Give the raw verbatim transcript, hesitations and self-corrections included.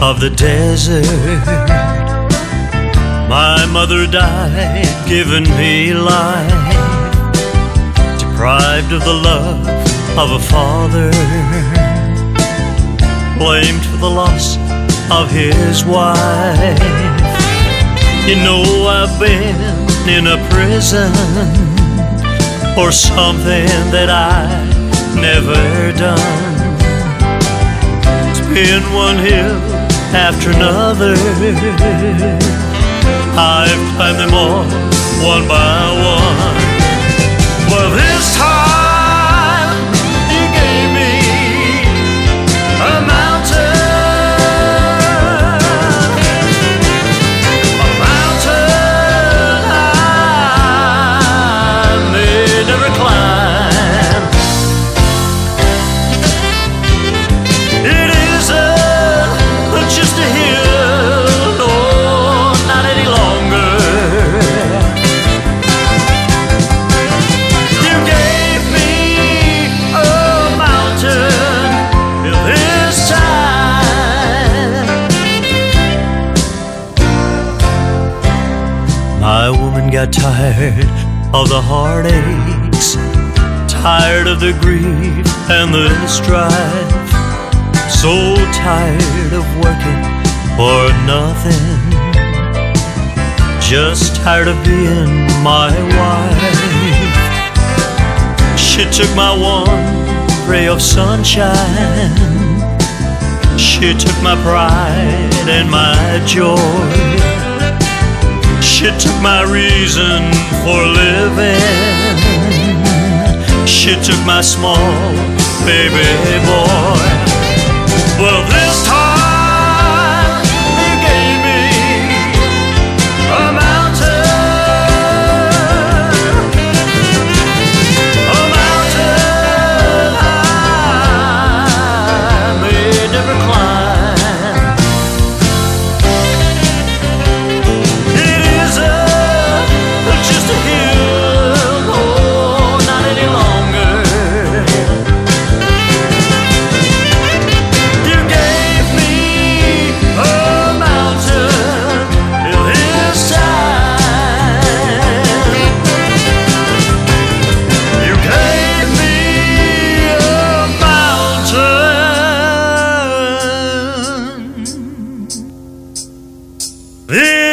of the desert. My mother died, giving me life, deprived of the love of a father, blamed for the loss of his wife. You know I've been in a prison for something that I've never done. It's been one hill after another, I've climbed them all, one by one. But this time, you gave me a mountain, a mountain I may never climb. It isn't just a hill, no, not any longer. My woman got tired of the heartaches, tired of the grief and the strife, so tired of working for nothing, just tired of being my wife. She took my one ray of sunshine, she took my pride and my joy, she took my reason for living, she took my small baby boy. Well, this time you gave me a mountain, a mountain I may never climb. This